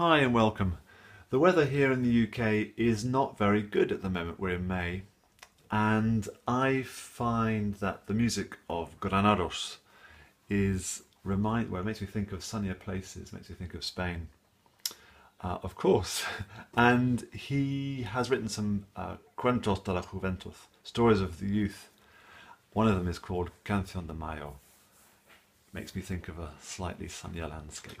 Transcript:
Hi and welcome. The weather here in the UK is not very good at the moment. We're in May, and I find that the music of Granados makes me think of sunnier places, makes me think of Spain, of course. And he has written some Cuentos de la Juventud, stories of the youth. One of them is called Canción de Mayo. Makes me think of a slightly sunnier landscape.